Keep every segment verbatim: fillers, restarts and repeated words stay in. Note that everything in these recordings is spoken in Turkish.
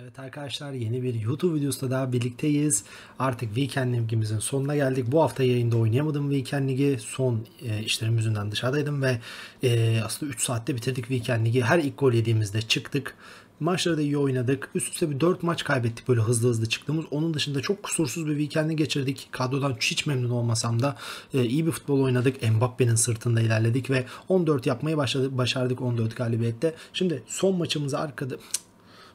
Evet arkadaşlar, yeni bir YouTube videosunda daha birlikteyiz. Artık Weekend Ligimizin sonuna geldik. Bu hafta yayında oynayamadım Weekend Ligi. Son e, işlerim yüzünden dışarıdaydım ve e, aslında üç saatte bitirdik Weekend Ligi. Her ilk gol yediğimizde çıktık. Maçları da iyi oynadık. Üst üste bir dört maç kaybettik, böyle hızlı hızlı çıktığımız. Onun dışında çok kusursuz bir weekend'i geçirdik. Kadrodan hiç memnun olmasam da e, iyi bir futbol oynadık. Mbappe'nin sırtında ilerledik ve on dört yapmayı başladık, başardık on dört galibiyette. Şimdi son maçımızı arkada...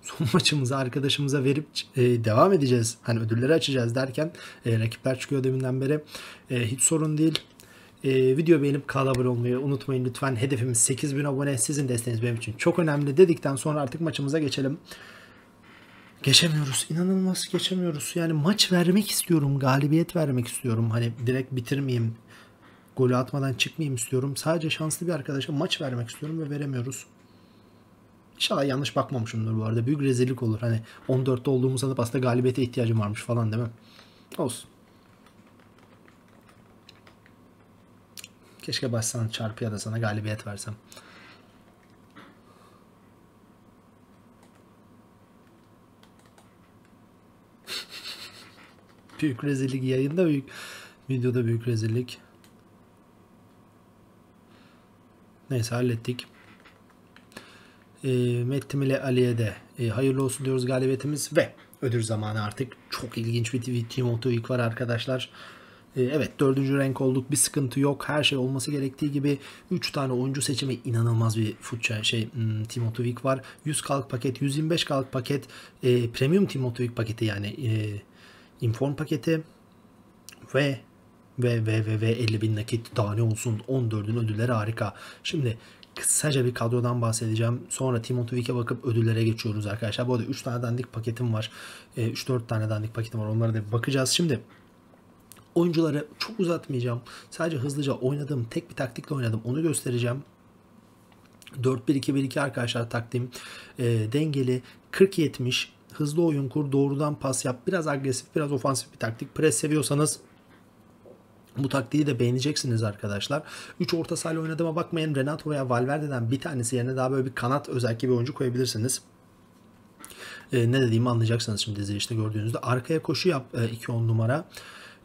Son maçımızı arkadaşımıza verip e, devam edeceğiz. Hani ödülleri açacağız derken e, rakipler çıkıyor deminden beri. E, hiç sorun değil. E, video beğenip kanala abone olmayı unutmayın lütfen. Hedefimiz sekiz bin abone. Sizin desteğiniz benim için çok önemli dedikten sonra artık maçımıza geçelim. Geçemiyoruz. İnanılmaz geçemiyoruz. Yani maç vermek istiyorum. Galibiyet vermek istiyorum. Hani direkt bitirmeyeyim. Golü atmadan çıkmayayım istiyorum. Sadece şanslı bir arkadaşa maç vermek istiyorum ve veremiyoruz. İnşallah yanlış bakmamışımdır bu arada. Büyük rezillik olur. Hani on dörtte olduğumu sanıp aslında galibiyete ihtiyacım varmış falan değil mi? Olsun. Keşke başsan çarpıya da sana galibiyet versem. Büyük rezillik yayında, büyük videoda büyük rezillik. Neyse, hallettik. E, Mettim ile Ali'ye de e, hayırlı olsun diyoruz galibiyetimiz ve ödül zamanı artık. Çok ilginç bir T O T W var arkadaşlar. E, evet, dördüncü renk olduk, bir sıkıntı yok, her şey olması gerektiği gibi. Üç tane oyuncu seçimi, inanılmaz bir futça şey hmm, T O T W var. Yüz kalk paket, yüz yirmi beş kalk paket, e, premium T O T W paketi yani e, inform paketi ve ve ve ve, ve elli bin nakit. Daha ne olsun, on dördün ödülleri harika. Şimdi kısaca bir kadrodan bahsedeceğim. Sonra T O T W'ye bakıp ödüllere geçiyoruz arkadaşlar. Bu arada üç tane dandik paketim var. üç dört tane dandik paketim var. Onlara da bakacağız. Şimdi oyuncuları çok uzatmayacağım. Sadece hızlıca oynadığım tek bir taktikle oynadım. Onu göstereceğim. dört bir iki bir iki arkadaşlar taktiğim. E, dengeli kırk yetmiş. Hızlı oyun kur. Doğrudan pas yap. Biraz agresif, biraz ofansif bir taktik. Pres seviyorsanız bu taktiği de beğeneceksiniz arkadaşlar. üç orta sahayla oynadığıma bakmayın. Renato veya Valverde'den bir tanesi yerine daha böyle bir kanat özellikle bir oyuncu koyabilirsiniz. Ee, ne dediğimi anlayacaksınız şimdi izleyişte gördüğünüzde. Arkaya koşu yap iki on numara.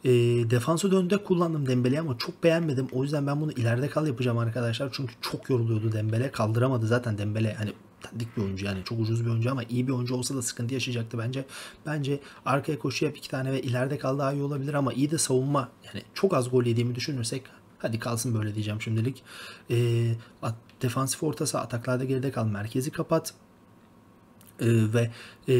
E, defansa döndüğünde kullandım Dembele'yi ama çok beğenmedim. O yüzden ben bunu ileride kal yapacağım arkadaşlar. Çünkü çok yoruluyordu Dembele. Kaldıramadı zaten Dembele. Hani dik bir oyuncu, yani çok ucuz bir oyuncu ama iyi bir oyuncu olsa da sıkıntı yaşayacaktı bence. Bence arkaya koşu yap iki tane ve ileride kal daha iyi olabilir ama iyi de savunma. Yani çok az gol yediğimi düşünürsek hadi kalsın böyle diyeceğim şimdilik. E, at, defansif ortası, ataklarda geride kal, merkezi kapat. Ee, ve e,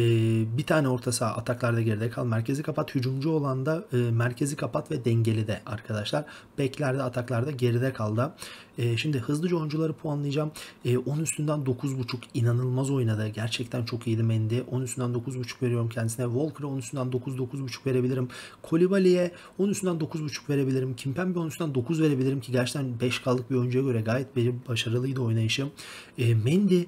bir tane orta saha, ataklarda geride kal, merkezi kapat. Hücumcu olan da e, merkezi kapat ve dengeli de arkadaşlar. Beklerde, ataklarda geride kal da. E, şimdi hızlıca oyuncuları puanlayacağım. E, on üstünden dokuz buçuk inanılmaz oynadı. Gerçekten çok iyiydi Mendy. on üstünden dokuz buçuk veriyorum kendisine. Walker'a on üstünden dokuz dokuz buçuk verebilirim. Koulibaly'e on üstünden dokuz buçuk verebilirim. Kimpembe on üstünden dokuz verebilirim ki gerçekten beş kallık bir oyuncuya göre gayet benim başarılıydı oynayışım. E, Mendy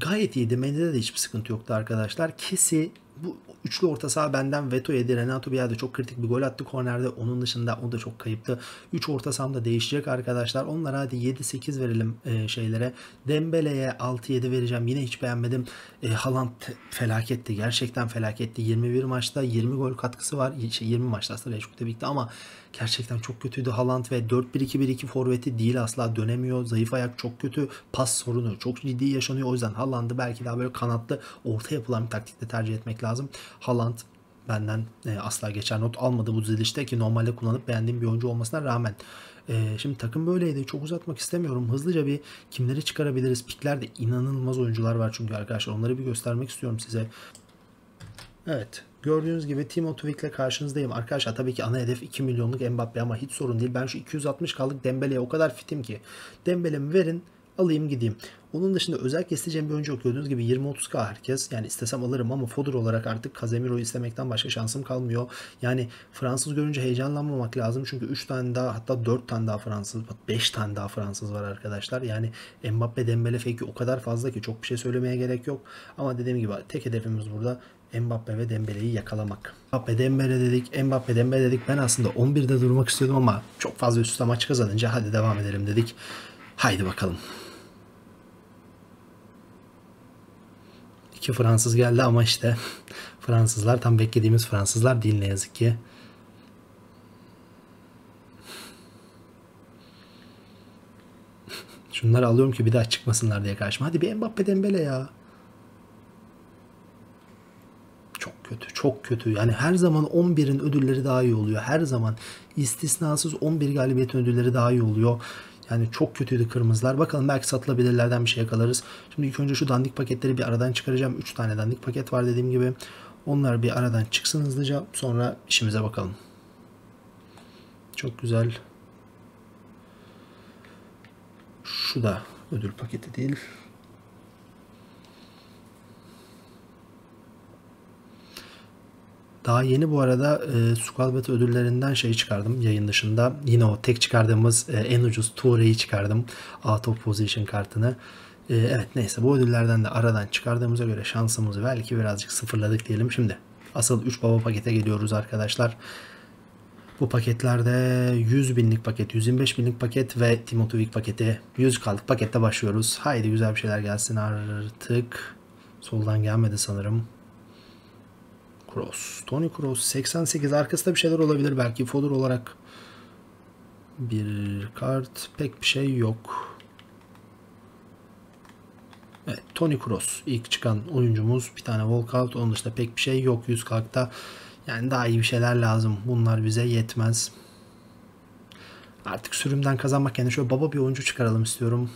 gayet iyiydi. Mendy'de de hiçbir sıkıntı yoktu arkadaşlar. Kesi bu üçlü orta saha benden veto yedi. Renato bir yerde çok kritik bir gol attı kornerde. Onun dışında o da çok kayıptı. üç orta sahamda da değişecek arkadaşlar. Onlara hadi yedi sekiz verelim e, şeylere. Dembele'ye altı yedi vereceğim. Yine hiç beğenmedim. E, Haaland felaketti. Gerçekten felaketti. yirmi bir maçta yirmi gol katkısı var. Şey, yirmi maçta aslında Reşkut'ta birlikte ama gerçekten çok kötüydü Haaland ve dört bir iki bir iki forveti değil, asla dönemiyor. Zayıf ayak, çok kötü. Pas sorunu çok ciddi yaşanıyor. O yüzden Haaland'ı belki daha böyle kanatlı orta yapılan bir taktikte tercih etmek lazım. Haaland benden e, asla geçer not almadı bu dizilişte ki normalde kullanıp beğendiğim bir oyuncu olmasına rağmen. E, şimdi takım böyleydi. Çok uzatmak istemiyorum. Hızlıca bir kimleri çıkarabiliriz? Piklerde inanılmaz oyuncular var çünkü arkadaşlar. Onları bir göstermek istiyorum size. Evet. Gördüğünüz gibi T O T W ile karşınızdayım. Arkadaşlar tabii ki ana hedef iki milyonluk Mbappé ama hiç sorun değil. Ben şu iki yüz altmış kallık Dembele'ye o kadar fitim ki. Dembele'mi verin, alayım gideyim. Onun dışında özellikle isteyeceğim bir oyuncu yok. Gördüğünüz gibi yirmi otuz K herkes. Yani istesem alırım ama fodder olarak artık Kazemiro'yu istemekten başka şansım kalmıyor. Yani Fransız görünce heyecanlanmamak lazım. Çünkü üç tane daha, hatta dört tane daha Fransız, beş tane daha Fransız var arkadaşlar. Yani Mbappé, Dembele fake'i o kadar fazla ki çok bir şey söylemeye gerek yok. Ama dediğim gibi tek hedefimiz burada Mbappé ve Dembele'yi yakalamak. Mbappé Dembele dedik, Mbappé Dembele dedik. Ben aslında on birde durmak istiyordum ama çok fazla üst üste maç kazanınca hadi devam edelim dedik. Haydi bakalım. iki Fransız geldi ama işte Fransızlar tam beklediğimiz Fransızlar değil ne yazık ki. Şunları alıyorum ki bir daha çıkmasınlar diye karşıma. Hadi bir Mbappé, Dembele ya. Çok kötü, çok kötü. Yani her zaman on birin ödülleri daha iyi oluyor. Her zaman istisnasız on bir galibiyetin ödülleri daha iyi oluyor. Yani çok kötüydü kırmızılar. Bakalım belki satılabilirlerden bir şey yakalarız. Şimdi ilk önce şu dandik paketleri bir aradan çıkaracağım. üç tane dandik paket var dediğim gibi. Onlar bir aradan çıksın hızlıca. Sonra işimize bakalım. Çok güzel. Şu da ödül paketi değil. Daha yeni bu arada e, Squadbet ödüllerinden şey çıkardım yayın dışında. Yine o tek çıkardığımız e, en ucuz Toure'yi çıkardım. Out of Position kartını. E, evet neyse bu ödüllerden de aradan çıkardığımıza göre şansımızı belki birazcık sıfırladık diyelim. Şimdi asıl üç baba pakete geliyoruz arkadaşlar. Bu paketlerde yüz binlik paket, yüz yirmi beş binlik paket ve Timotovic paketi. yüz kalık pakette başlıyoruz. Haydi güzel bir şeyler gelsin artık. Soldan gelmedi sanırım. Kroos, Tony Kroos seksen sekiz arkasında bir şeyler olabilir belki. Fodor olarak bir kart, pek bir şey yok. Evet, Tony Kroos ilk çıkan oyuncumuz. Bir tane walkout, onun dışında pek bir şey yok yüz kırkta. Yani daha iyi bir şeyler lazım. Bunlar bize yetmez. Artık sürümden kazanmak yani şöyle baba bir oyuncu çıkaralım istiyorum.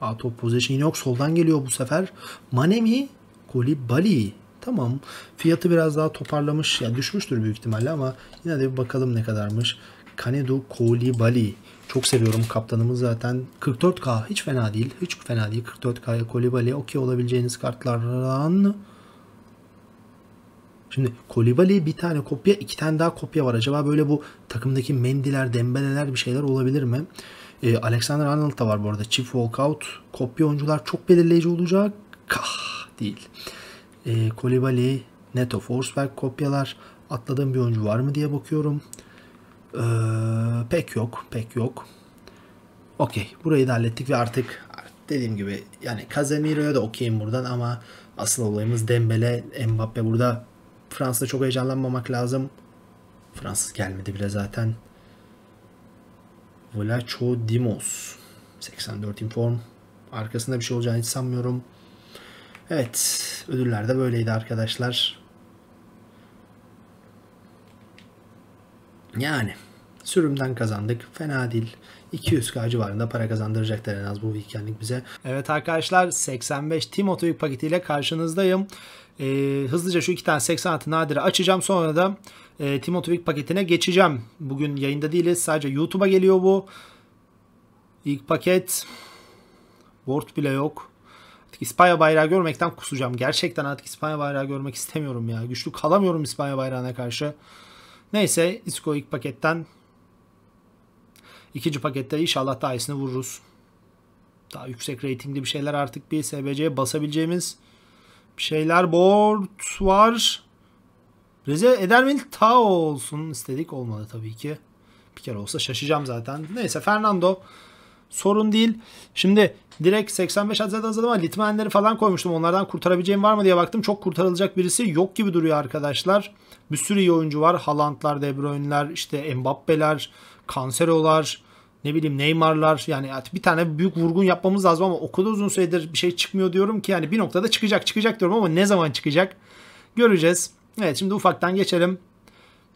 Out of position yok. Soldan geliyor bu sefer. Manemi, Koulibaly. Tamam. Fiyatı biraz daha toparlamış. Ya yani düşmüştür büyük ihtimalle ama yine de bir bakalım ne kadarmış. Kanedu Koulibaly. Çok seviyorum kaptanımız zaten. kırk dört K hiç fena değil. Hiç fena değil. kırk dört K'ya Koulibaly. Okey olabileceğiniz kartlardan. Şimdi Koulibaly bir tane kopya, iki tane daha kopya var. Acaba böyle bu takımdaki Mendy'ler, Dembele'ler bir şeyler olabilir mi? Ee, Alexander Arnold da var bu arada. Çift walkout. Kopya oyuncular çok belirleyici olacak. Kah değil. Ee, Koulibaly, Neto, Forsberg kopyalar. Atladığım bir oyuncu var mı diye bakıyorum. Ee, pek yok. Pek yok. Okey. Burayı da hallettik ve artık dediğim gibi yani Kazemiro'ya da okeyim buradan ama asıl olayımız Dembele, Mbappé burada. Fransa'da çok heyecanlanmamak lazım. Fransız gelmedi bile zaten. Vlachodimos. seksen dört inform. Arkasında bir şey olacağını hiç sanmıyorum. Evet. Ödüller de böyleydi arkadaşlar. Yani. Sürümden kazandık. Fena değil. iki yüz K civarında para kazandıracaklar en az bu weekendlik bize. Evet arkadaşlar seksen beş Timotovic paketiyle karşınızdayım. E, hızlıca şu iki tane seksen altı nadire açacağım. Sonra da e, Timotovic paketine geçeceğim. Bugün yayında değiliz. Sadece YouTube'a geliyor bu. İlk paket. Word bile yok. Artık İspanya bayrağı görmekten kusacağım. Gerçekten artık İspanya bayrağı görmek istemiyorum ya. Güçlü kalamıyorum İspanya bayrağına karşı. Neyse Isco ilk paketten. İkinci pakette inşallah daha iyisini vururuz. Daha yüksek reytingli bir şeyler artık bir S B C'ye basabileceğimiz bir şeyler. Board var. Reze Edermil ta olsun istedik. Olmadı tabii ki. Bir kere olsa şaşacağım zaten. Neyse Fernando. Sorun değil. Şimdi direkt seksen beş adet hazırladım ama Litmanenleri falan koymuştum. Onlardan kurtarabileceğim var mı diye baktım. Çok kurtarılacak birisi yok gibi duruyor arkadaşlar. Bir sürü iyi oyuncu var. Haaland'lar, De Bruyne'ler, işte Mbappe'ler, Cancero'lar, ne bileyim Neymar'lar. Yani bir tane büyük vurgun yapmamız lazım ama o kadar uzun süredir bir şey çıkmıyor diyorum ki yani bir noktada çıkacak çıkacak diyorum ama ne zaman çıkacak göreceğiz. Evet şimdi ufaktan geçelim.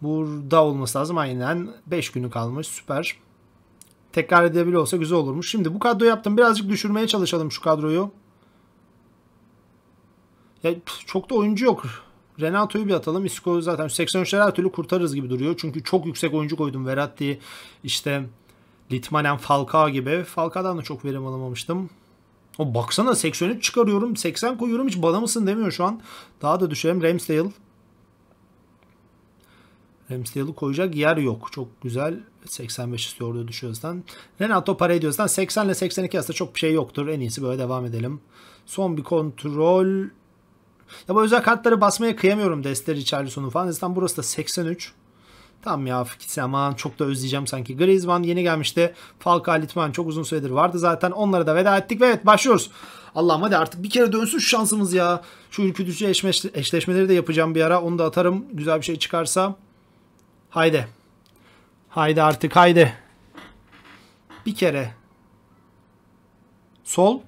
Burada olması lazım aynen. beş günü kalmış süper. Tekrar edebiliyor olsa güzel olurmuş. Şimdi bu kadroyu yaptım. Birazcık düşürmeye çalışalım şu kadroyu. Ya, çok da oyuncu yok. Renato'yu bir atalım. Isco zaten seksen üçleri her türlü kurtarırız gibi duruyor. Çünkü çok yüksek oyuncu koydum. Veratti, işte Litmanen, Falka gibi. Falka'dan da çok verim alamamıştım. O baksana seksen üç çıkarıyorum. seksen koyuyorum. Hiç bana mısın demiyor şu an. Daha da düşelim. Ramsdale. Ramsdale'ı koyacak yer yok. Çok güzel. seksen beş istiyor orada düşüyoruzdan. Renato para ediyoruzdan. seksen ile seksen iki aslında çok bir şey yoktur. En iyisi böyle devam edelim. Son bir kontrol. Ya bu özel kartları basmaya kıyamıyorum. Desteri, Charleson'u falan. Zaten burası da seksen üç. Tam ya fikirse aman çok da özleyeceğim sanki. Griezmann yeni gelmişti. Falka, Litmanen çok uzun süredir vardı zaten. Onlara da veda ettik ve evet başlıyoruz. Allah'ım hadi artık bir kere dönsün şansımız ya. Şu ürkütücü eşleşmeleri de yapacağım bir ara. Onu da atarım. Güzel bir şey çıkarsa. Haydi. Haydi artık haydi. Bir kere. Sol.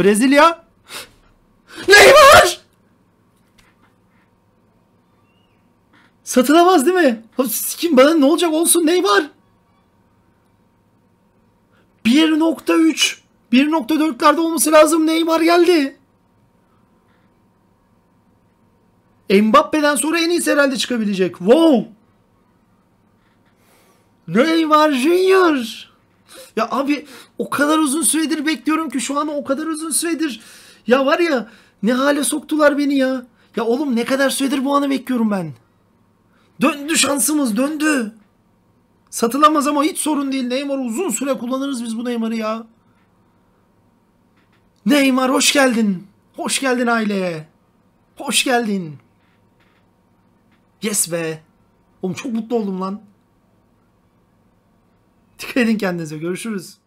Brezilya. Neymar! Satılamaz değil mi? Kim bana ne olacak olsun Neymar? bir nokta üç. bir nokta dörtlerde olması lazım. Neymar geldi. Mbappe'den sonra en iyisi herhalde çıkabilecek. Wow. Neymar Junior. Ya abi o kadar uzun süredir bekliyorum ki şu an o kadar uzun süredir. Ya var ya ne hale soktular beni ya. Ya oğlum ne kadar süredir bu anı bekliyorum ben. Döndü şansımız döndü. Satılamaz ama hiç sorun değil. Neymar'ı uzun süre kullanırız biz bu Neymar'ı ya. Neymar hoş geldin. Hoş geldin aileye. Hoş geldin. Yes be. Oğlum çok mutlu oldum lan. Dikkat edin kendinize. Görüşürüz.